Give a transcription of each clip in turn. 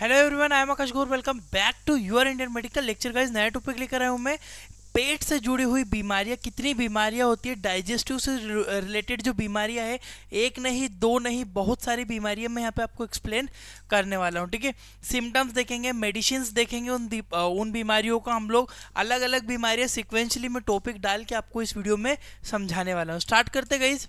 Hello everyone, I am खशगोर। Welcome back to your Indian medical lecture. Guys, नया topic लेकर आया हूँ मैं, पेट से जुड़ी हुई बीमारियां। कितनी बीमारियां होती है, डाइजेस्टिव से रिलेटेड जो बीमारियां हैं, एक नहीं दो नहीं, बहुत सारी बीमारियां मैं यहाँ पे आपको एक्सप्लेन करने वाला हूँ। ठीक है, सिम्टम्स देखेंगे, मेडिसिन्स देखेंगे उन बीमारियों का। हम लोग अलग अलग बीमारियाँ सिक्वेंशली में टॉपिक डाल के आपको इस वीडियो में समझाने वाला हूँ। स्टार्ट करते गाइस।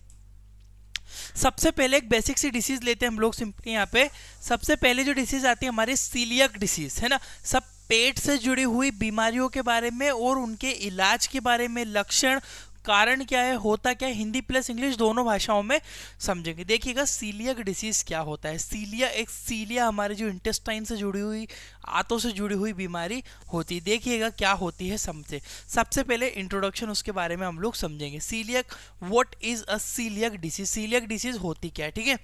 सबसे पहले एक बेसिक सी डिसीज़ लेते हैं हम लोग सिंपली। यहाँ पे सबसे पहले जो डिसीज़ आती है हमारी, सीलियक डिसीज़ है ना। सब पेट से जुड़ी हुई बीमारियों के बारे में और उनके इलाज के बारे में, लक्षण, कारण क्या है, होता क्या है, हिंदी प्लस इंग्लिश दोनों भाषाओं में समझेंगे। देखिएगा सीलियक डिसीज़ क्या होता है। सीलिया हमारे जो इंटेस्टाइन से जुड़ी हुई, आंतों से जुड़ी हुई बीमारी होती है। देखिएगा क्या होती है। समझे सबसे पहले इंट्रोडक्शन, उसके बारे में हम लोग समझेंगे। Celiac, what is a celiac disease, celiac disease होती क्या है। ठीक है,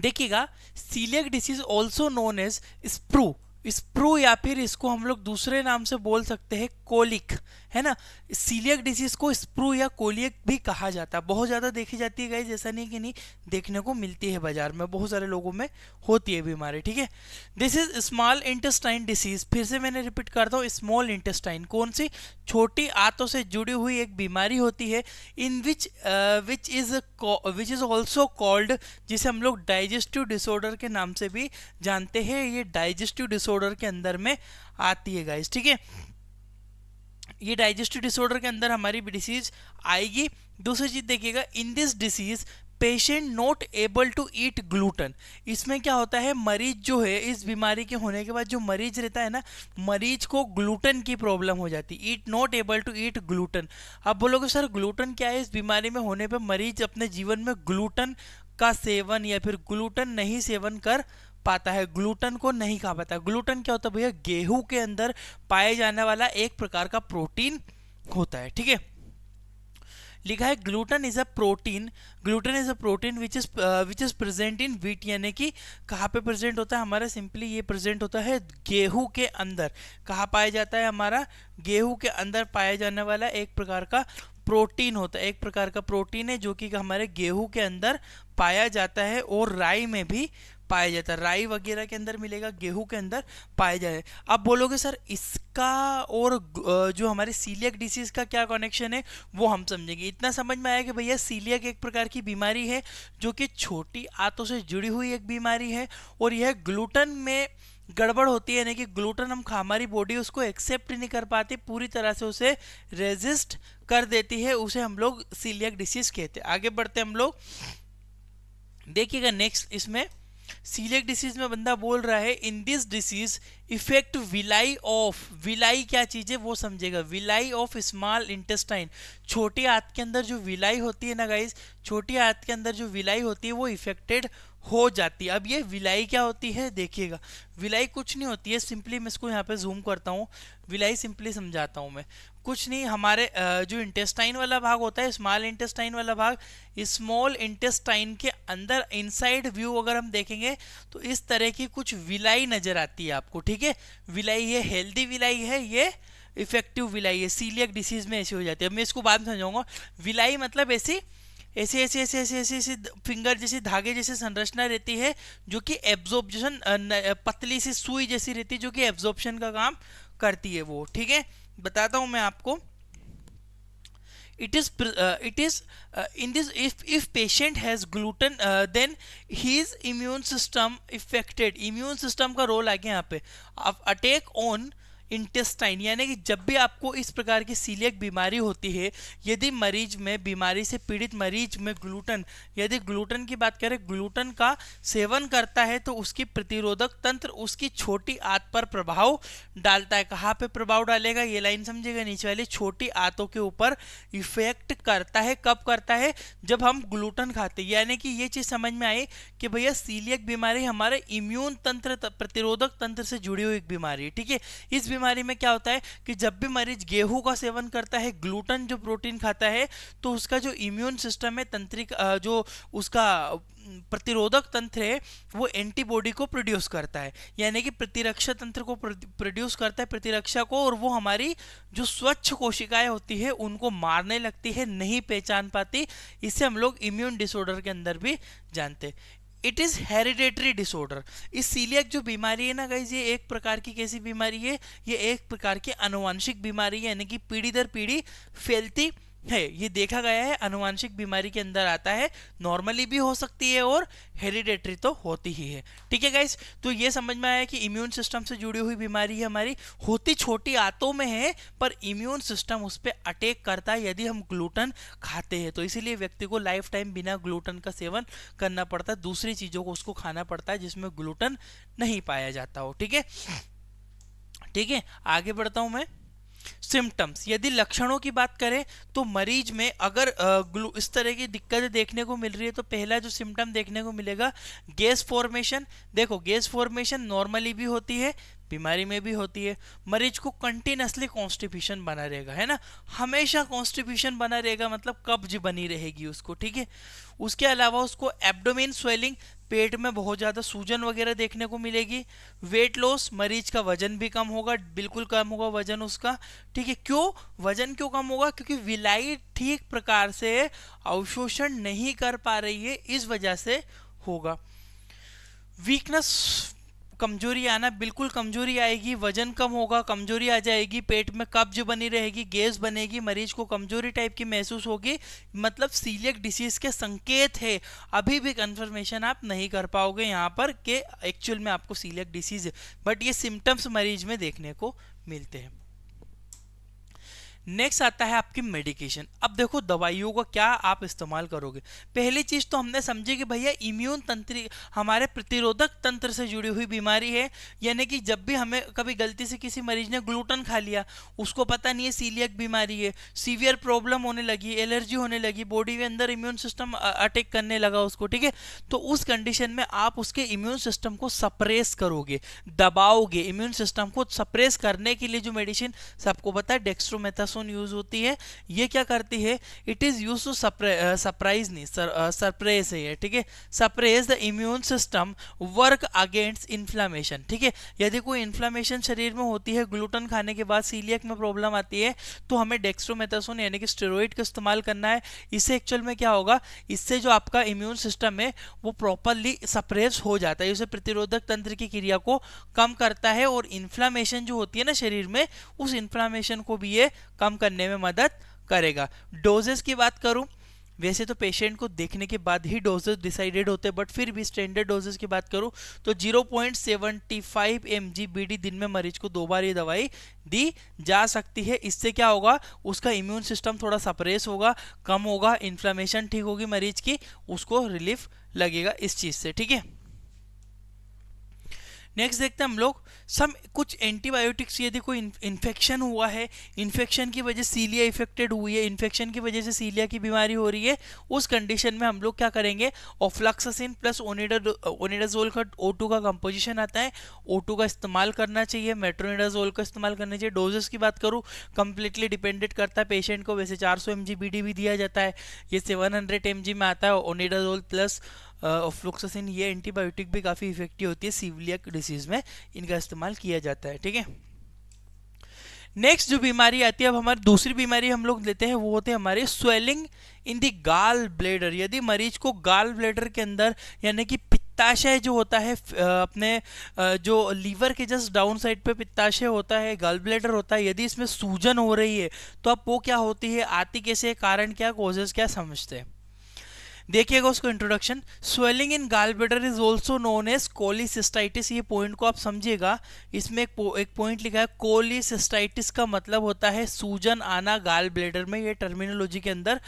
देखिएगा celiac disease also known as sprue, sprue या फिर इसको हम लोग दूसरे नाम से बोल सकते हैं कोलिक, है ना। सीलियक डिसीज़ को स्प्रू या कोलिक भी कहा जाता है। बहुत ज़्यादा देखी जाती है गाइस, ऐसा नहीं कि नहीं देखने को मिलती है, बाजार में बहुत सारे लोगों में होती है बीमारी। ठीक है, this is small intestine disease. फिर से मैंने रिपीट करता हूँ, स्मॉल इंटेस्टाइन कौन सी, छोटी आंतों से जुड़ी हुई एक बीमारी होती है, in which is also called, जिसे हम लोग डाइजेस्टिव डिसऑर्डर के नाम से भी जानते हैं। ये डाइजेस्टिव डिसऑर्डर के अंदर में आती है गाइस। ठीक है, ये डाइजेस्टिव डिसऑर्डर के अंदर हमारी डिसीज आएगी। दूसरी चीज देखिएगा, in this disease patient not able to eat gluten. इसमें क्या होता है, मरीज जो है इस बीमारी के होने के बाद जो मरीज रहता है ना, मरीज को ग्लूटन की प्रॉब्लम हो जाती है। Eat not able to eat gluten. अब बोलोगे सर ग्लूटन क्या है। इस बीमारी में होने पर मरीज अपने जीवन में ग्लूटन का सेवन या फिर ग्लूटन नहीं सेवन कर पाता है, ग्लूटन को नहीं खा पाता। ग्लूटन क्या होता है भैया, गेहूं के अंदर पाए जाने वाला एक प्रकार का प्रोटीन होता है। ठीक है, लिखा है gluten is a protein, gluten is a protein which is present in wheat, यानी कि कहाँ पे प्रेजेंट होता है हमारा, सिंपली ये प्रेजेंट होता है गेहूं के अंदर। कहाँ पाया जाता है हमारा, गेहूं के अंदर पाया जाने वाला एक प्रकार का प्रोटीन होता है। एक प्रकार का प्रोटीन है जो कि हमारे गेहूं के अंदर पाया जाता है और राई में भी पाया जाता है। राई वगैरह के अंदर मिलेगा, गेहूं के अंदर पाया जाए। अब बोलोगे सर इसका और जो हमारे सीलियक डिसीज़ का क्या कनेक्शन है, वो हम समझेंगे। इतना समझ में आया कि भैया सीलियक एक प्रकार की बीमारी है जो कि छोटी आंतों से जुड़ी हुई एक बीमारी है, और यह ग्लूटन में गड़बड़ होती है, यानी कि ग्लूटन हम, हमारी बॉडी उसको एक्सेप्ट नहीं कर पाती, पूरी तरह से उसे रेजिस्ट कर देती है, उसे हम लोग सीलियक डिसीज़ कहते हैं। आगे बढ़ते हम लोग, देखिएगा नेक्स्ट। इसमें सीलियक डिसीज में बंदा बोल रहा है, in this disease effect villi of, villi क्या चीज़ है वो समझेगा, विलाई ऑफ स्मॉल इंटेस्टाइन, छोटी आंत के अंदर जो विलाई होती है ना गाइस, छोटी आंत के अंदर जो विलाई होती है वो इफेक्टेड हो जाती है। अब ये विलाई क्या होती है, देखिएगा विलाई कुछ नहीं होती है, सिंपली मैं इसको यहाँ पे जूम करता हूँ, विलाई सिंपली समझाता हूँ मैं, कुछ नहीं, हमारे जो इंटेस्टाइन वाला भाग होता है, स्मॉल इंटेस्टाइन वाला भाग, स्मॉल इंटेस्टाइन के अंदर इनसाइड व्यू अगर हम देखेंगे तो इस तरह की कुछ विलाई नज़र आती है आपको। ठीक है, विलाई ये हेल्दी विलाई है, ये इफेक्टिव विलाई है, सीलियक डिसीज़ में ऐसी हो जाती है। अब मैं इसको बाद में समझाऊँगा। विलाई मतलब ऐसी ऐसे ऐसे ऐसे ऐसे ऐसे ऐसे फिंगर जैसी, धागे जैसी संरचना रहती है जो कि एब्जॉर्प्शन, पतली सी सुई जैसी रहती है जो कि एब्जॉर्प्शन का काम करती है वो। ठीक है, बताता हूँ मैं आपको। It is in this, if patient has gluten then his immune system affected, immune system का रोल आ गया यहाँ पे, attack on इंटेस्टाइन, यानी कि जब भी आपको इस प्रकार की सीलियक बीमारी होती है, यदि मरीज में, बीमारी से पीड़ित मरीज में ग्लूटन, यदि ग्लूटन की बात करें, ग्लूटन का सेवन करता है तो उसकी प्रतिरोधक तंत्र उसकी छोटी आंत पर प्रभाव डालता है। कहाँ पे प्रभाव डालेगा, ये लाइन समझेगा नीचे वाली, छोटी आंतों के ऊपर इफेक्ट करता है। कब करता है, जब हम ग्लूटन खाते, यानी कि ये चीज़ समझ में आई कि भैया सीलियक बीमारी हमारे इम्यून तंत्र, प्रतिरोधक तंत्र से जुड़ी हुई एक बीमारी है। ठीक है, इस बीमारी में क्या होता है कि जब भी मरीज गेहूं का सेवन करता है, ग्लूटन जो प्रोटीन खाता है, तो उसका जो इम्यून सिस्टम है, तंत्रिक जो उसका प्रतिरोधक तंत्र है, वो एंटीबॉडी को प्रोड्यूस करता है, यानी कि प्रतिरक्षा तंत्र को प्रोड्यूस करता है, प्रतिरक्षा को, और वो हमारी जो स्वच्छ कोशिकाएं होती है उनको मारने लगती है, नहीं पहचान पाती। इससे हम लोग इम्यून डिसऑर्डर के अंदर भी जानते हैं। It is hereditary disorder. इस सीलिएक जो बीमारी है ना गाइज, ये एक प्रकार की कैसी बीमारी है, ये एक प्रकार की अनुवांशिक बीमारी है, यानी कि पीढ़ी दर पीढ़ी फैलती है। ये देखा गया है अनुवांशिक बीमारी के अंदर आता है, नॉर्मली भी हो सकती है और हेरिडेटरी तो होती ही है। ठीक है गाइज, तो ये समझ में आया कि इम्यून सिस्टम से जुड़ी हुई बीमारी है हमारी, होती छोटी आंतों में है पर इम्यून सिस्टम उस पर अटैक करता है यदि हम ग्लूटन खाते हैं तो। इसीलिए व्यक्ति को लाइफ टाइम बिना ग्लूटन का सेवन करना पड़ता है, दूसरी चीज़ों को उसको खाना पड़ता है जिसमें ग्लूटन नहीं पाया जाता हो। ठीक है, ठीक है, आगे बढ़ता हूँ मैं। सिम्टम्स, यदि लक्षणों की बात करें तो मरीज में अगर इस तरह की दिक्कतें देखने को मिल रही है तो पहला जो सिम्टम देखने को मिलेगा गैस फॉर्मेशन। देखो गैस फॉर्मेशन नॉर्मली भी होती है, बीमारी में भी होती है। मरीज को कंटिन्यूसली कॉन्स्टिपेशन बना रहेगा, है ना, हमेशा कॉन्स्टिपेशन बना रहेगा, मतलब कब्ज बनी रहेगी उसको। ठीक है, उसके अलावा उसको एब्डोमेन स्वेलिंग, पेट में बहुत ज़्यादा सूजन वगैरह देखने को मिलेगी। वेट लॉस, मरीज का वजन भी कम होगा, बिल्कुल कम होगा वजन उसका। ठीक है, क्यों वजन क्यों कम होगा, क्योंकि विलाइट ठीक प्रकार से अवशोषण नहीं कर पा रही है, इस वजह से होगा। वीकनेस, कमजोरी आना, बिल्कुल कमजोरी आएगी, वजन कम होगा, कमजोरी आ जाएगी, पेट में कब्ज बनी रहेगी, गैस बनेगी, मरीज को कमजोरी टाइप की महसूस होगी, मतलब सीलिएक डिसीज के संकेत है। अभी भी कंफर्मेशन आप नहीं कर पाओगे यहाँ पर कि एक्चुअल में आपको सीलिएक डिसीज है, बट ये सिम्टम्स मरीज में देखने को मिलते हैं। नेक्स्ट आता है आपकी मेडिकेशन। अब देखो दवाइयों का क्या आप इस्तेमाल करोगे। पहली चीज़ तो हमने समझी कि भैया इम्यून तंत्र हमारे प्रतिरोधक तंत्र से जुड़ी हुई बीमारी है, यानी कि जब भी हमें कभी गलती से किसी मरीज ने ग्लूटन खा लिया, उसको पता नहीं है सीलिएक बीमारी है, सीवियर प्रॉब्लम होने लगी, एलर्जी होने लगी, बॉडी के अंदर इम्यून सिस्टम अटैक करने लगा उसको। ठीक है, तो उस कंडीशन में आप उसके इम्यून सिस्टम को सप्रेस करोगे, दबाओगे। इम्यून सिस्टम को सप्रेस करने के लिए जो मेडिसिन सबको पता है डेक्स्ट्रोमेथासोन यूज होती है, ये क्या करती है, it is use to surprise नहीं सरप्रेस है। ठीक है, suppress the immune system work against inflammation. ठीक है, यदि कोई इन्फ्लामेशन शरीर में होती है ग्लूटन खाने के बाद, सीलिएक में प्रॉब्लम आती है, तो हमें डेक्स्ट्रोमेथासोन यानी कि स्टेरॉइड का इस्तेमाल करना है। इससे एक्चुअल में क्या होगा, इससे जो आपका इम्यून सिस्टम है वो प्रॉपरली सप्रेस हो जाता है, इसे प्रतिरोधक तंत्र की क्रिया को कम करता है और इन्फ्लामेशन जो होती है ना शरीर में, उस इन्फ्लामेशन को भी ये कम करने में मदद करेगा। डोजेस की बात करूं, वैसे तो पेशेंट को देखने के बाद ही डोजेस डिसाइडेड होते हैं, बट फिर भी स्टैंडर्ड डोजेस की बात करूं तो 0.75 mg BD दिन में मरीज को 2 बार ये दवाई दी जा सकती है। इससे क्या होगा, उसका इम्यून सिस्टम थोड़ा सप्रेस होगा, कम होगा, इन्फ्लामेशन ठीक होगी मरीज की, उसको रिलीफ लगेगा इस चीज़ से। ठीक है, नेक्स्ट देखते हैं हम लोग कुछ एंटीबायोटिक्स। यदि कोई इन्फेक्शन हुआ है, इन्फेक्शन की वजह से सीलिया इफेक्टेड हुई है, इन्फेक्शन की वजह से सीलिया की बीमारी हो रही है, उस कंडीशन में हम लोग क्या करेंगे, ऑफ्लॉक्सासिन प्लस ओनिडाजोल का O2 का कंपोजिशन आता है, O2 का इस्तेमाल करना चाहिए, मेट्रोनिडाजोल का इस्तेमाल करना चाहिए। डोजेस की बात करूँ, कम्प्लीटली डिपेंडेंट करता है पेशेंट को, वैसे 400 mg BD भी दिया जाता है, ये 700 mg में आता है ओनिडाजोल प्लस ऑफ्लॉक्सासिन। ये एंटीबायोटिक भी काफ़ी इफेक्टिव होती है, सीलिएक डिसीज़ में इनका इस्तेमाल किया जाता है। ठीक है, नेक्स्ट जो बीमारी आती है, अब हमारी दूसरी बीमारी हम लोग लेते हैं, वो होते हैं हमारे swelling in the gall bladder. यदि मरीज को गाल ब्लैडर के अंदर यानी कि पित्ताशय जो होता है, अपने जो लीवर के जस्ट डाउन साइड पे पित्ताशय होता है, गाल ब्लैडर होता है, यदि इसमें सूजन हो रही है तो अब वो क्या होती है, आती कैसे, कारण क्या, कॉजेज क्या समझते हैं, देखिएगा उसको introduction. Swelling in gall bladder is also known as cholecystitis. ये पॉइंट को आप समझिएगा, इसमें एक पॉइंट लिखा है कोलिसिस्टाइटिस का मतलब होता है सूजन आना गाल ब्लैडर में, ये टर्मिनोलॉजी के अंदर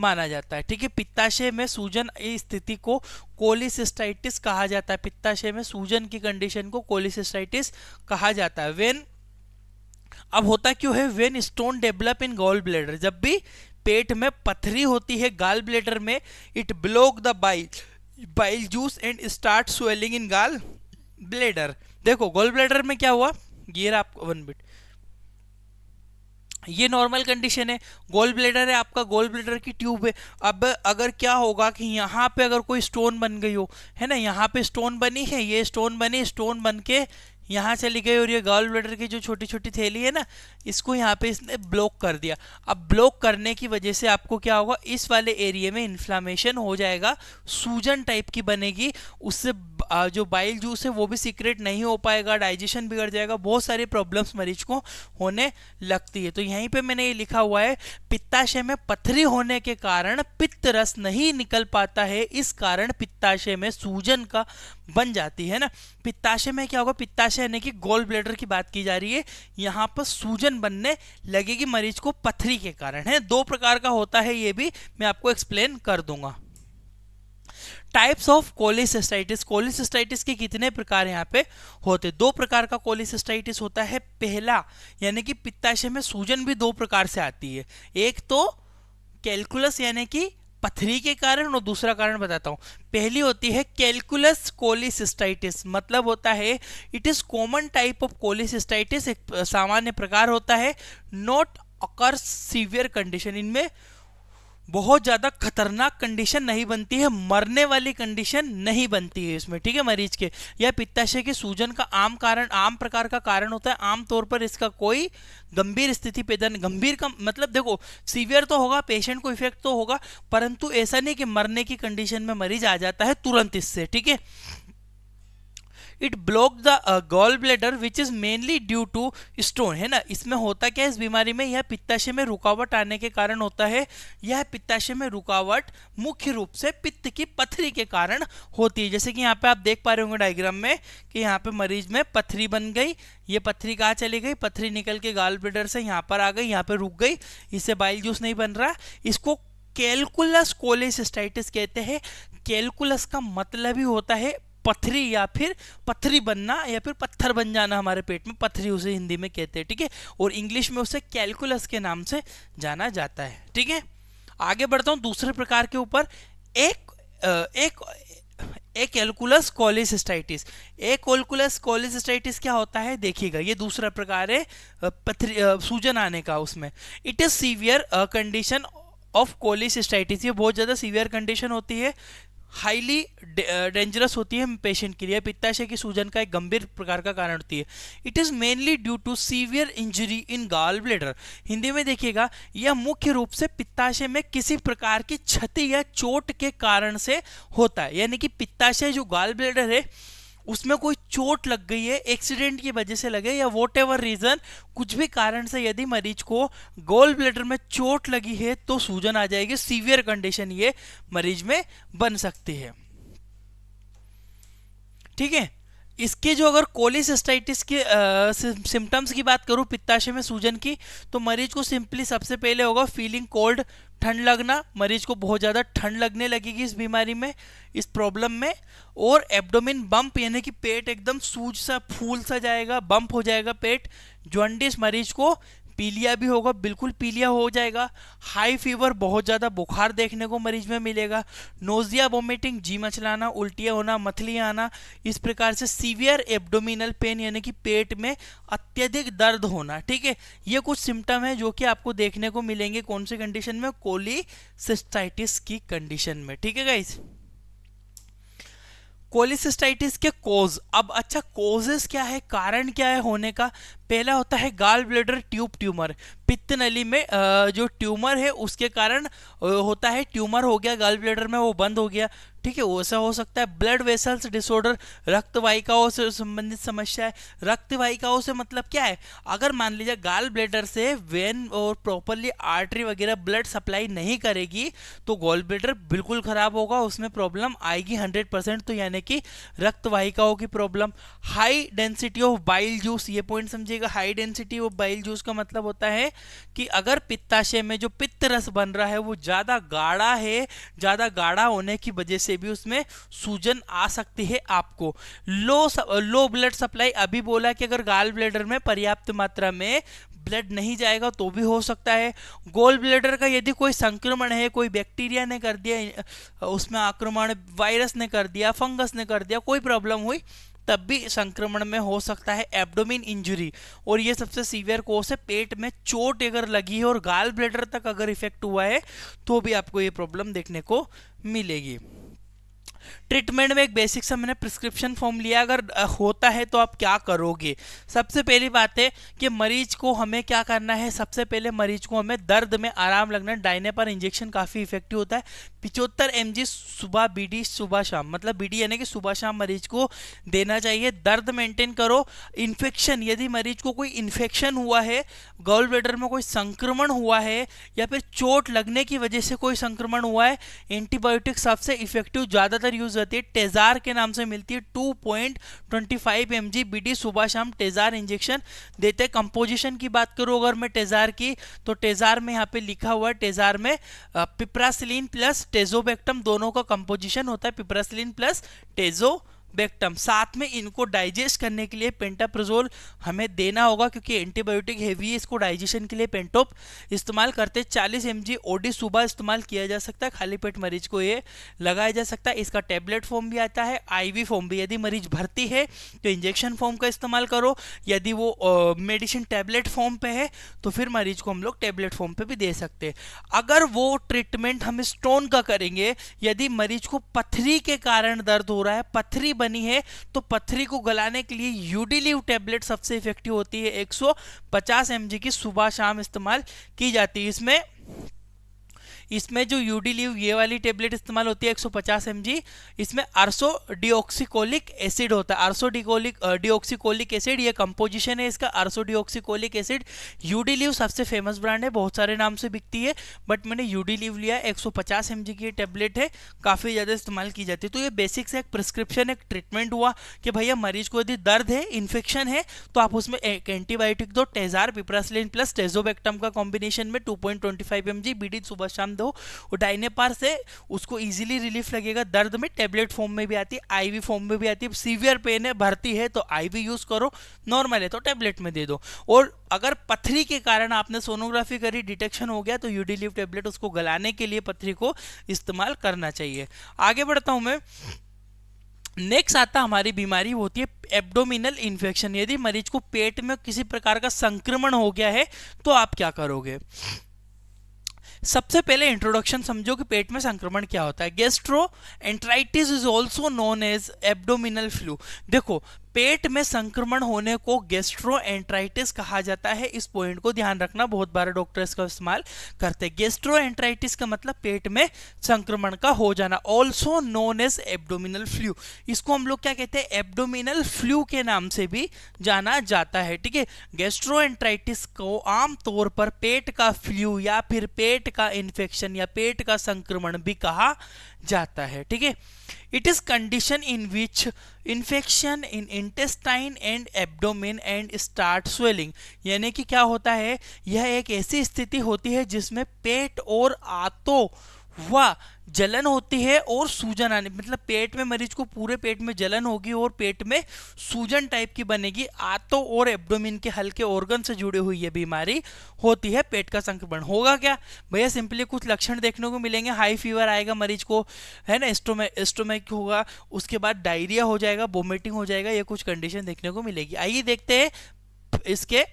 माना जाता है। ठीक है, पित्ताशय में सूजन स्थिति को कोलिसिस्टाइटिस कहा जाता है, पित्ताशय में सूजन की कंडीशन को कोलिसिस्टाइटिस कहा जाता है। वेन, अब होता क्यों है, when stone develop in gall bladder, जब भी पेट में पथरी होती है गाल ब्लैडर में, it block the bile juice and start swelling in gall bladder. देखो गॉल ब्लैडर में क्या हुआ, ये आपको 1 मिनट, ये नॉर्मल कंडीशन है, गॉल ब्लैडर है आपका, गॉल ब्लैडर की ट्यूब है। अब अगर क्या होगा कि यहाँ पे अगर कोई स्टोन बन गई हो, है ना, यहाँ पे स्टोन बनी है, ये स्टोन बनी, स्टोन बन के यहाँ से लिखे और ये गॉल ब्लैडर की जो छोटी छोटी थैली है ना, इसको यहाँ पे इसने ब्लॉक कर दिया। अब ब्लॉक करने की वजह से आपको क्या होगा, इस वाले एरिया में इन्फ्लामेशन हो जाएगा, सूजन टाइप की बनेगी, उससे जो बाइल जूस है वो भी सीक्रेट नहीं हो पाएगा, डाइजेशन बिगड़ जाएगा, बहुत सारी प्रॉब्लम्स मरीज को होने लगती है। तो यहीं पे मैंने ये लिखा हुआ है, पित्ताशय में पथरी होने के कारण पित्त रस नहीं निकल पाता है, इस कारण पित्ताशय में सूजन का बन जाती है ना। पित्ताशय में क्या होगा, पित्ताशय यानी कि गॉल ब्लैडर की बात की जा रही है, यहाँ पर सूजन बनने लगेगी मरीज को पथरी के कारण, है दो प्रकार का होता है, ये भी मैं आपको एक्सप्लेन कर दूंगा। टाइप्स ऑफ कोलिसिस्टाइटिस, कोलिसिस्टाइटिस के कितने प्रकार यहाँ पे होते, दो प्रकार का कोलिसिस्टाइटिस होता है। पहला यानी कि पित्ताशय में सूजन भी दो प्रकार से आती है, एक तो कैलकुलस यानी कि पथरी के कारण और दूसरा कारण बताता हूँ। पहली होती है कैलकुलस कोलिसिस्टाइटिस, मतलब होता है it is common type of cholecystitis, एक सामान्य प्रकार होता है, नॉट ऑकर्स सीवियर कंडीशन, इनमें बहुत ज़्यादा खतरनाक कंडीशन नहीं बनती है, मरने वाली कंडीशन नहीं बनती है इसमें, ठीक है मरीज के। यह पित्ताशय के सूजन का आम कारण, आम प्रकार का कारण होता है, आम तौर पर इसका कोई गंभीर स्थिति पैदा नहीं, गंभीर का मतलब देखो सीवियर तो होगा, पेशेंट को इफेक्ट तो होगा, परंतु ऐसा नहीं कि मरने की कंडीशन में मरीज आ जाता है तुरंत इससे, ठीक है। It block the gall bladder which is mainly due to stone, है ना। इसमें होता क्या है, इस बीमारी में यह पित्ताशय में रुकावट आने के कारण होता है, यह पित्ताशय में रुकावट मुख्य रूप से पित्त की पथरी के कारण होती है। जैसे कि यहाँ पे आप देख पा रहे होंगे डायग्राम में कि यहाँ पे मरीज में पथरी बन गई, ये पथरी कहाँ चली गई, पथरी निकल के गॉल ब्लैडर से यहाँ पर आ गई, यहाँ पर रुक गई, इससे बाइल जूस नहीं बन रहा, इसको कैलकुलस कोलिसिस्टाइटिस कहते हैं। कैलकुलस का मतलब ही होता है पथरी या फिर पथरी बनना या फिर पत्थर बन जाना, हमारे पेट में पथरी उसे हिंदी में कहते हैं, ठीक है, और इंग्लिश में उसे कैलकुलस के नाम से जाना जाता है, ठीक है। आगे बढ़ता हूँ दूसरे प्रकार के ऊपर, एक कैलकुलस कोलिसिस्टाइटिस, एक कैलकुलस कोलिसिस्टाइटिस क्या होता है देखिएगा, ये दूसरा प्रकार है पथरी सूजन आने का, उसमें it is severe condition of cholecystitis, ये बहुत ज़्यादा सीवियर कंडीशन होती है, हाईली डेंजरस होती है पेशेंट के लिए, पित्ताशय की सूजन का एक गंभीर प्रकार का कारण होती है। It is mainly due to severe injury in gall bladder, Hindi में देखिएगा, यह मुख्य रूप से पित्ताशय में किसी प्रकार की क्षति या चोट के कारण से होता है, यानी कि पित्ताशय जो गॉल ब्लैडर है उसमें कोई चोट लग गई है, एक्सीडेंट की वजह से लगे या वॉट एवर रीज़न, कुछ भी कारण से यदि मरीज को गॉल ब्लैडर में चोट लगी है तो सूजन आ जाएगी, सीवियर कंडीशन ये मरीज में बन सकती है, ठीक है। इसके जो अगर कोलिसिस्टाइटिस के सिम्टम्स की बात करूँ पित्ताशय में सूजन की, तो मरीज को सिंपली सबसे पहले होगा फीलिंग कोल्ड, ठंड लगना, मरीज को बहुत ज़्यादा ठंड लगने लगेगी इस बीमारी में, इस प्रॉब्लम में, और एब्डोमिन बम्प यानी कि पेट एकदम सूज सा फूल सा जाएगा, बम्प हो जाएगा पेट, जॉन्डिस, मरीज को पीलिया भी होगा, बिल्कुल पीलिया हो जाएगा, हाई फीवर, बहुत ज़्यादा बुखार देखने को मरीज में मिलेगा, नोजिया, वोमिटिंग, जी मचलाना, उल्टियाँ होना, मथलियाँ आना, इस प्रकार से सीवियर एब्डोमिनल पेन यानी कि पेट में अत्यधिक दर्द होना, ठीक है। ये कुछ सिम्टम है जो कि आपको देखने को मिलेंगे, कौन सी कंडीशन में, कोलिसिस्टाइटिस की कंडीशन में, ठीक है गाइस। कोलिसिस्टाइटिस के कोज, अब अच्छा कोजेस क्या है, कारण क्या है होने का, पहला होता है गॉल ब्लैडर ट्यूब ट्यूमर, पित्त नली में जो ट्यूमर है उसके कारण होता है, ट्यूमर हो गया गॉल ब्लैडर में वो बंद हो गया, ठीक है, वैसा हो सकता है। ब्लड वेसल्स डिसऑर्डर, रक्तवाहिकाओं से संबंधित समस्या है, रक्तवाहिकाओं से मतलब क्या है, अगर मान लीजिए गॉल ब्लैडर से वेन और प्रॉपरली आर्टरी वगैरह ब्लड सप्लाई नहीं करेगी तो गॉल ब्लैडर बिल्कुल ख़राब होगा, उसमें प्रॉब्लम आएगी 100%, तो यानी कि रक्तवाहिकाओं की problem. High density of bile juice, ये पॉइंट समझिए, high density of bile juice का मतलब होता है कि अगर पित्ताशय में जो पित्त रस बन रहा है वो ज्यादा गाढ़ा है, ज्यादा गाढ़ा होने की वजह से भी उसमें सूजन आ सकती है आपको। लो ब्लड सप्लाई, अभी बोला कि अगर गॉल ब्लैडर में पर्याप्त मात्रा में ब्लड नहीं जाएगा तो भी हो सकता है। गॉल ब्लैडर का यदि कोई संक्रमण है, कोई बैक्टीरिया ने कर दिया उसमें आक्रमण, वायरस ने कर दिया, फंगस ने कर दिया, कोई प्रॉब्लम हुई तब भी संक्रमण में हो सकता है एब्डोमिन इंजरी, और ये सबसे सीवियर कोस है। पेट में चोट अगर लगी है और गॉल ब्लैडर तक अगर इफेक्ट हुआ है तो भी आपको ये प्रॉब्लम देखने को मिलेगी। ट्रीटमेंट में एक बेसिक सा मैंने प्रिस्क्रिप्शन फॉर्म लिया, अगर होता है तो आप क्या करोगे। सबसे पहली बात है कि मरीज को हमें क्या करना है, सबसे पहले मरीज को हमें दर्द में आराम लगना, डायने पर इंजेक्शन काफ़ी इफेक्टिव होता है। 75 mg सुबह बीडी सुबह शाम, मतलब बीडी यानी कि सुबह शाम मरीज को देना चाहिए। दर्द मेंटेन करो। इन्फेक्शन, यदि मरीज को कोई इन्फेक्शन हुआ है, गॉल ब्लैडर में कोई संक्रमण हुआ है या फिर चोट लगने की वजह से कोई संक्रमण हुआ है, एंटीबायोटिक सबसे इफेक्टिव ज़्यादातर यूज़ होती है, टेजार के नाम से मिलती है। 2.25 mg बीडी सुबह शाम टेजार इंजेक्शन देते। कंपोजिशन की बात करूँ अगर मैं टेजार की, तो टेजार में यहाँ पे लिखा हुआ है, टेजार में पिपरासिलिन प्लस टेजोबैक्टम दोनों का कंपोजिशन होता है, पिपरासिलिन प्लस टेजोबैक्टम। साथ में इनको डाइजेस्ट करने के लिए पेंटाप्राजोल हमें देना होगा, क्योंकि एंटीबायोटिक हैवी है, इसको डाइजेशन के लिए पेंटोप इस्तेमाल करते। 40 mg ओडी सुबह इस्तेमाल किया जा सकता है, खाली पेट मरीज को ये लगाया जा सकता है। इसका टैबलेट फॉर्म भी आता है, आईवी फॉर्म भी। यदि मरीज भर्ती है तो इंजेक्शन फॉर्म का इस्तेमाल करो, यदि वो मेडिसिन टैबलेट फॉर्म पे है तो फिर मरीज को हम लोग टैबलेट फॉर्म पे भी दे सकते हैं। अगर वो ट्रीटमेंट हम स्टोन का करेंगे, यदि मरीज को पथरी के कारण दर्द हो रहा है, पथरी बनी है, तो पथरी को गलाने के लिए यूडिलीव टैबलेट सबसे इफेक्टिव होती है। 150 mg की सुबह शाम इस्तेमाल की जाती है। इसमें जो यूडिलीव ये वाली टेबलेट इस्तेमाल होती है 150 mg, इसमें अर्सोडियोक्सिकोलिक एसिड होता है। अर्सोडियोक्सिकोलिक एसिड ये कंपोजिशन है इसका। अर्सोडियोक्सिकोलिक एसिड यूडिलीव सबसे फेमस ब्रांड है, बहुत सारे नाम से बिकती है, बट मैंने यूडिलीव लिया है। 150 mg की टेबलेट है, काफ़ी ज़्यादा इस्तेमाल की जाती है। तो ये बेसिक से एक प्रिस्क्रिप्शन, एक ट्रीटमेंट हुआ कि भैया मरीज को यदि दर्द है, इन्फेक्शन है, तो आप उसमें एक एंटीबायोटिक दो, टेजार पिपरासिलिन प्लस टेजोबैक्टम का कॉम्बिनेशन में 2.25 mg बीडी सुबह शाम दो। डायनेपार से उसको इजीली रिलीफ लगेगा। दर्द में टैबलेट फॉर्म में भी आती है, आईवी फॉर्म में भी आती है। सीवियर पेन है, भर्ती है तो आईवी यूज करो, नॉर्मल है तो टैबलेट में दे दो। और अगर पथरी के कारण आपने सोनोग्राफी करी, डिटेक्शन हो गया, तो यूडिलीव टैबलेट उसको गलाने के लिए पथरी को इस्तेमाल करना चाहिए। आगे बढ़ता हूं मैं। नेक्स्ट आता हमारी बीमारी होती है एब्डोमिनल इन्फेक्शन। यदि मरीज को पेट में किसी प्रकार का संक्रमण हो गया है तो आप क्या करोगे। सबसे पहले इंट्रोडक्शन समझो कि पेट में संक्रमण क्या होता है। Gastroenteritis is also known as abdominal flu. देखो, पेट में संक्रमण होने को गैस्ट्रोएंटराइटिस कहा जाता है। इस पॉइंट को ध्यान रखना, बहुत बार डॉक्टर्स का इस्तेमाल करते हैं। गैस्ट्रोएंटराइटिस का मतलब पेट में संक्रमण का हो जाना, also known as abdominal flu. इसको हम लोग क्या कहते हैं, एब्डोमिनल फ्लू के नाम से भी जाना जाता है। ठीक है, गैस्ट्रोएंटराइटिस को आमतौर पर पेट का फ्लू या फिर पेट का इन्फेक्शन या पेट का संक्रमण भी कहा जाता है। ठीक है, it is condition in which infection in intestine and abdomen and start swelling. यानी कि क्या होता है, यह एक ऐसी स्थिति होती है जिसमें पेट और आंतों व जलन होती है और सूजन आने, मतलब पेट में मरीज को पूरे पेट में जलन होगी और पेट में सूजन टाइप की बनेगी। आंतों और एब्डोमेन के हल्के ऑर्गन से जुड़ी हुई ये बीमारी होती है। पेट का संक्रमण होगा क्या भैया, सिंपली कुछ लक्षण देखने को मिलेंगे। हाई फीवर आएगा मरीज को, है ना, स्टोमैक होगा, उसके बाद डायरिया हो जाएगा, वोमिटिंग हो जाएगा, ये कुछ कंडीशन देखने को मिलेगी। आइए देखते हैं इसके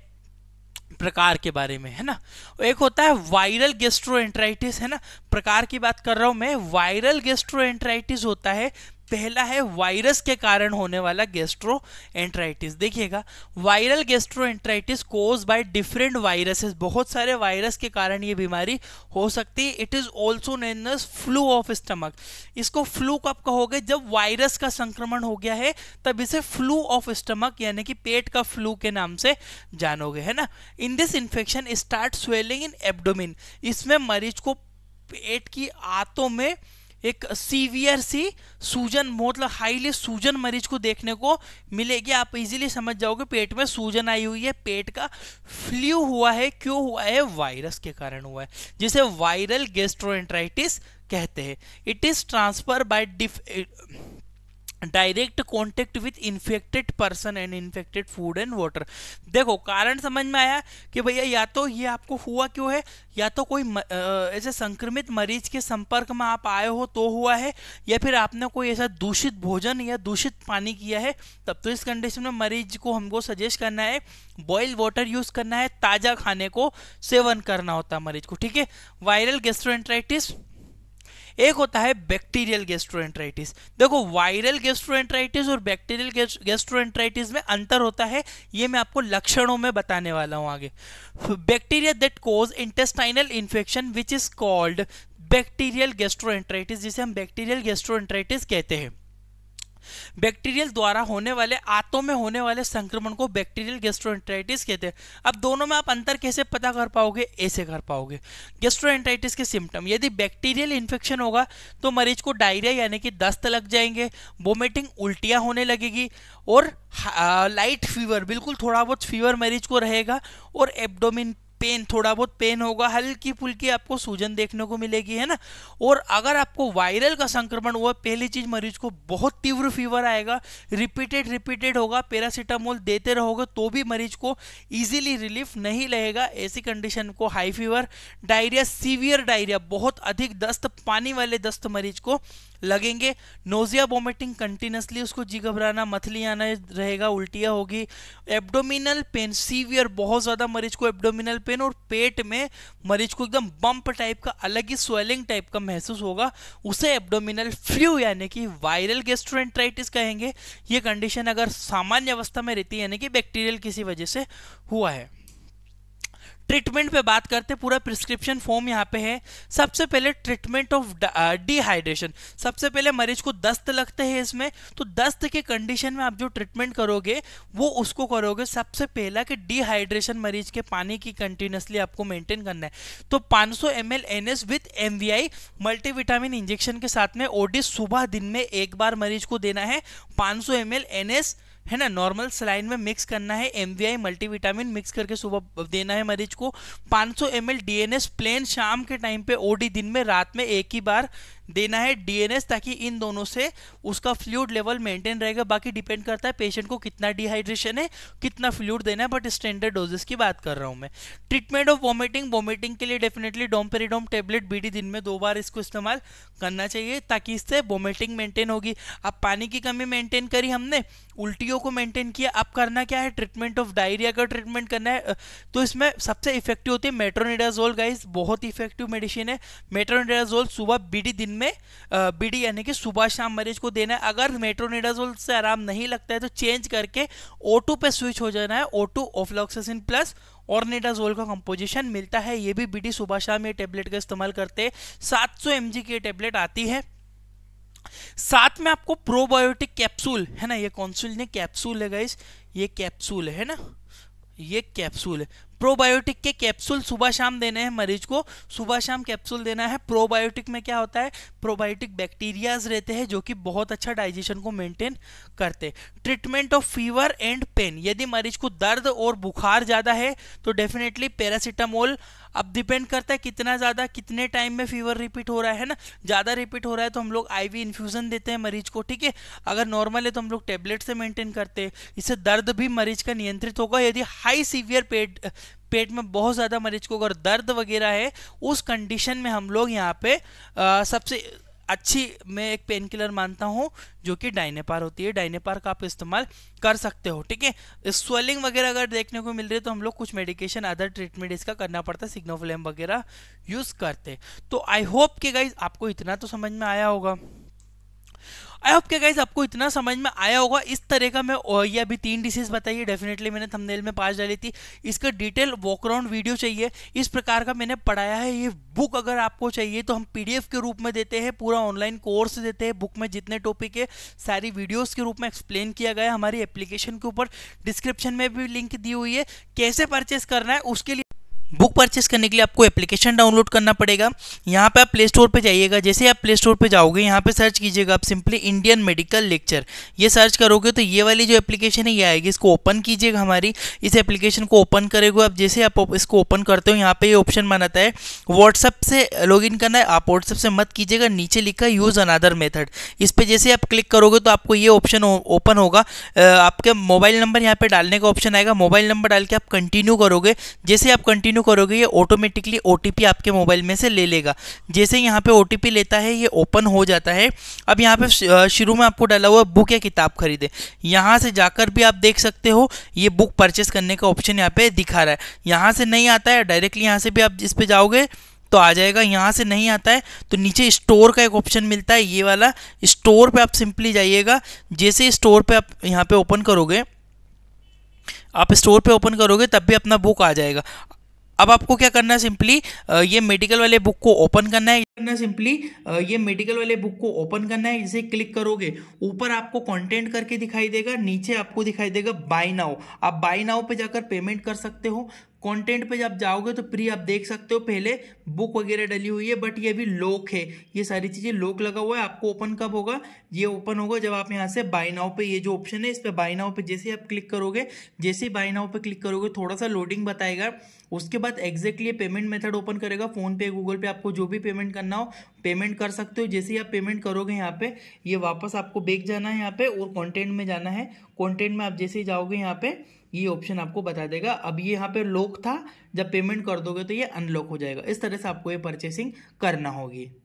प्रकार के बारे में, है ना। एक होता है वायरल गैस्ट्रोएंटराइटिस, है ना, प्रकार की बात कर रहा हूं मैं। वायरल गैस्ट्रोएंटराइटिस होता है, पहला है वायरस के कारण होने वाला गैस्ट्रोएंटराइटिस। देखिएगा, viral gastroenteritis cause by different viruses, बहुत सारे वायरस के कारण ये बीमारी हो सकती है। It is also known as flu of stomach. इसको फ्लू कब कहोगे, जब वायरस का संक्रमण हो गया है तब इसे फ्लू ऑफ स्टमक यानी कि पेट का फ्लू के नाम से जानोगे, है ना। In this infection start swelling in abdomen. इसमें मरीज को पेट की आंतों में एक सीवियर सी सूजन, मतलब हाईली सूजन मरीज को देखने को मिलेगी। आप इजीली समझ जाओगे पेट में सूजन आई हुई है, पेट का फ्लू हुआ है। क्यों हुआ है, वायरस के कारण हुआ है, जिसे वायरल गैस्ट्रोएंटराइटिस कहते हैं। It is transfer by direct contact with infected person and infected food and water. देखो, कारण समझ में आया कि भैया या तो ये आपको हुआ क्यों है, या तो कोई ऐसे संक्रमित मरीज के संपर्क में आप आए हो तो हुआ है, या फिर आपने कोई ऐसा दूषित भोजन या दूषित पानी किया है। तब तो इस कंडीशन में मरीज को हमको सजेस्ट करना है, बॉइल्ड वाटर यूज़ करना है, ताज़ा खाने को सेवन करना होता है मरीज को। ठीक है, वायरल गैस्ट्रोएंटराइटिस एक होता है बैक्टीरियल गैस्ट्रोएंटेराइटिस। देखो वायरल गैस्ट्रोएंटेराइटिस और बैक्टीरियल गैस्ट्रोएंटेराइटिस में अंतर होता है, ये मैं आपको लक्षणों में बताने वाला हूँ आगे। Bacteria that cause intestinal infection which is called bacterial gastroenteritis, जिसे हम बैक्टीरियल गैस्ट्रोएंटेराइटिस कहते हैं। बैक्टीरियल द्वारा होने वाले आंतों में होने वाले संक्रमण को बैक्टीरियल गैस्ट्रोएंटेराइटिस कहते हैं। अब दोनों में आप अंतर कैसे पता कर पाओगे? ऐसे कर पाओगे। गैस्ट्रोएंटेराइटिस के सिम्टम, यदि बैक्टीरियल इन्फेक्शन होगा तो मरीज को डायरिया यानी कि दस्त लग जाएंगे, वोमिटिंग उल्टियाँ होने लगेगी और लाइट फीवर, बिल्कुल थोड़ा बहुत फीवर मरीज को रहेगा और एब्डोमिन पेन, थोड़ा बहुत पेन होगा, हल्की फुल्की आपको सूजन देखने को मिलेगी, है ना। और अगर आपको वायरल का संक्रमण हुआ, पहली चीज मरीज को बहुत तीव्र फीवर आएगा, रिपीटेड होगा, पैरासीटामोल देते रहोगे तो भी मरीज को इजीली रिलीफ नहीं लगेगा। ऐसी कंडीशन को high fever, diarrhoea, severe diarrhoea, बहुत अधिक दस्त, पानी वाले दस्त मरीज को लगेंगे, नोजिया, वोमिटिंग कंटिन्यूसली, उसको जी घबराना, मथली आना रहेगा, उल्टियाँ होगी, एब्डोमिनल पेन सीवियर, बहुत ज़्यादा मरीज को एब्डोमिनल पेन और पेट में मरीज को एकदम बम्प टाइप का, अलग ही स्वेलिंग टाइप का महसूस होगा, उसे एब्डोमिनल फ्लू यानी कि वायरल गैस्ट्रोएंटेराइटिस कहेंगे। ये कंडीशन अगर सामान्य अवस्था में रहती है यानी कि बैक्टीरियल किसी वजह से हुआ है। ट्रीटमेंट पे बात करते हैं, पूरा प्रिस्क्रिप्शन फॉर्म यहाँ पे है। सबसे पहले ट्रीटमेंट ऑफ डिहाइड्रेशन, सबसे पहले मरीज को दस्त लगते हैं इसमें, तो दस्त के कंडीशन में आप जो ट्रीटमेंट करोगे वो उसको करोगे सबसे पहला कि डिहाइड्रेशन, मरीज के पानी की कंटिन्यूसली आपको मेंटेन करना है। तो 500 ml NS with MVI multivitamin injection के साथ में OD सुबह दिन में एक बार मरीज को देना है। 500 ml NS है ना, नॉर्मल सलाइन में मिक्स करना है, MVI मल्टीविटामिन मिक्स करके सुबह देना है मरीज को। 500 ml DNS प्लेन शाम के टाइम पे, OD दिन में, रात में एक ही बार देना है DNS, ताकि इन दोनों से उसका फ्लूइड लेवल मेंटेन रहेगा। बाकी डिपेंड करता है पेशेंट को कितना डिहाइड्रेशन है, कितना फ्लूइड देना है, बट स्टैंडर्ड डोजेस की बात कर रहा हूँ मैं। ट्रीटमेंट ऑफ वॉमिटिंग, वॉमिटिंग के लिए डेफिनेटली डोमपेरिडोम टेबलेट BD दिन में 2 बार इसको इस्तेमाल करना चाहिए, ताकि इससे वॉमिटिंग मेंटेन होगी। अब पानी की कमी मेंटेन करी हमने, उल्टियों को मेंटेन किया, अब करना क्या है? ट्रीटमेंट ऑफ डायरिया का ट्रीटमेंट करना है। तो इसमें सबसे इफेक्टिव होती है मेट्रोनिडाजोल, गाइज बहुत इफेक्टिव मेडिसिन है। मेट्रोनिडाजोल सुबह BD दिन में, BD यानी कि सुबह शाम मरीज को देना है। अगर मेट्रोनिडाजोल से आराम नहीं लगता है तो चेंज करके O2 पे स्विच हो जाना है। O2 ऑफ्लॉक्सासिन प्लस और निडाजोल का कंपोजिशन मिलता है, ये भी BD सुबह शाम ये टेबलेट का इस्तेमाल करते हैं। 700 mg की टेबलेट आती है। साथ में आपको प्रोबायोटिक कैप्सूल है ना, ये कॉन्सूल ने कैप्सूल है गाइस, ये कैप्सूल है ना, ये कैप्सूल है। प्रोबायोटिक के कैप्सूल सुबह शाम देने हैं मरीज को, सुबह शाम कैप्सूल देना है। प्रोबायोटिक में क्या होता है? प्रोबायोटिक बैक्टीरियाज रहते हैं जो कि बहुत अच्छा डाइजेशन को मेंटेन करते। Treatment of fever and pain, यदि मरीज को दर्द और बुखार ज़्यादा है तो डेफिनेटली पैरासीटामोल। अब डिपेंड करता है कितना ज़्यादा, कितने टाइम में फीवर रिपीट हो रहा है ना, ज़्यादा रिपीट हो रहा है तो हम लोग IV इन्फ्यूज़न देते हैं मरीज को, ठीक है। अगर नॉर्मल है तो हम लोग टेबलेट से मेंटेन करते हैं, इससे दर्द भी मरीज का नियंत्रित होगा। यदि हाई सीवियर पेट में बहुत ज़्यादा मरीज को अगर दर्द वगैरह है, उस कंडीशन में हम लोग यहाँ पे सबसे अच्छी मैं एक पेन किलर मानता हूँ जो कि डायनेपार होती है, डायनेपार का आप इस्तेमाल कर सकते हो, ठीक है। स्वेलिंग वगैरह अगर देखने को मिल रही है तो हम लोग कुछ मेडिकेशन, अदर ट्रीटमेंट इसका करना पड़ता है, सिग्नोफ्लेम वगैरह यूज़ करते। तो आई होप कि गाइज आपको इतना तो समझ में आया होगा, आई होप के गाइज आपको इतना समझ में आया होगा। इस तरह का मैं, ये अभी 3 डिसीज़ बताइए, डेफिनेटली मैंने थंबनेल में 5 डाली थी, इसका डिटेल वॉकराउंड वीडियो चाहिए, इस प्रकार का मैंने पढ़ाया है। ये बुक अगर आपको चाहिए तो हम PDF के रूप में देते हैं, पूरा ऑनलाइन कोर्स देते हैं, बुक में जितने टॉपिक है सारी वीडियोज़ के रूप में एक्सप्लेन किया गया है। हमारी एप्लीकेशन के ऊपर डिस्क्रिप्शन में भी लिंक दी हुई है, कैसे परचेस करना है उसके लिए। बुक परचेस करने के लिए आपको एप्लीकेशन डाउनलोड करना पड़ेगा, यहाँ पे आप प्ले स्टोर पे जाइएगा। जैसे आप प्ले स्टोर पे जाओगे, यहाँ पे सर्च कीजिएगा आप सिंपली इंडियन मेडिकल लेक्चर, ये सर्च करोगे तो ये वाली जो एप्लीकेशन है ये आएगी। इसको ओपन कीजिएगा, हमारी इस एप्लीकेशन को ओपन करेगा आप। जैसे आप इसको ओपन करते हो, यहाँ पे ये ऑप्शन बनाता है व्हाट्सअप से लॉगिन करना है, आप व्हाट्सअप से मत कीजिएगा, नीचे लिखा यूज़ अनादर मेथड, इस पर जैसे आप क्लिक करोगे तो आपको ये ऑप्शन ओपन होगा। आपके मोबाइल नंबर यहाँ पर डालने का ऑप्शन आएगा, मोबाइल नंबर डाल के आप कंटिन्यू करोगे। जैसे आप कंटिन्यू करोगे ये ऑटोमेटिकली OTP आपके मोबाइल में से ले लेगा। जैसे यहाँ पे OTP लेता है ये ओपन हो जाता है। अब यहाँ पे शुरू में आपको डाला हुआ बुक या किताब खरीदे, यहाँ से जाकर भी आप देख सकते हो, ये बुक परचेस करने का ऑप्शन यहाँ पे दिखा रहा है। यहाँ से नहीं आता है डायरेक्टली, यहाँ से भी आप इस पे जाओगे तो आ जाएगा। यहाँ से नहीं आता है तो नीचे स्टोर का एक ऑप्शन मिलता है, ये वाला स्टोर पे आप सिंपली जाइएगा। जैसे स्टोर पे आप यहाँ पे ओपन करोगे, आप स्टोर पे ओपन करोगे तब भी अपना बुक आ जाएगा। अब आपको क्या करना है, सिंपली ये मेडिकल वाले बुक को ओपन करना है इसे क्लिक करोगे, ऊपर आपको कंटेंट करके दिखाई देगा, नीचे आपको दिखाई देगा बाय नाउ। आप बाय नाउ पे जाकर पेमेंट कर सकते हो। कंटेंट पे जब जाओगे तो प्री आप देख सकते हो, पहले बुक वगैरह डली हुई है, बट ये भी लॉक है, ये सारी चीज़ें लॉक लगा हुआ है। आपको ओपन कब होगा, ये ओपन होगा जब आप यहाँ से बाय नाउ पे, ये जो ऑप्शन है इस पर बाय नाउ पे जैसे आप क्लिक करोगे, जैसे बाय नाउ पे क्लिक करोगे थोड़ा सा लोडिंग बताएगा, उसके बाद एग्जैक्टली पेमेंट मेथड ओपन करेगा। फ़ोनपे, गूगल पे, आपको जो भी पेमेंट करना हो पेमेंट कर सकते हो। जैसे ही आप पेमेंट करोगे यहाँ पे ये वापस आपको बैक जाना है यहाँ पे और कंटेंट में जाना है। कंटेंट में आप जैसे ही जाओगे यहाँ पे ये ऑप्शन आपको बता देगा। अब ये यहाँ पे लॉक था, जब पेमेंट कर दोगे तो ये अनलॉक हो जाएगा। इस तरह से आपको ये परचेसिंग करना होगी।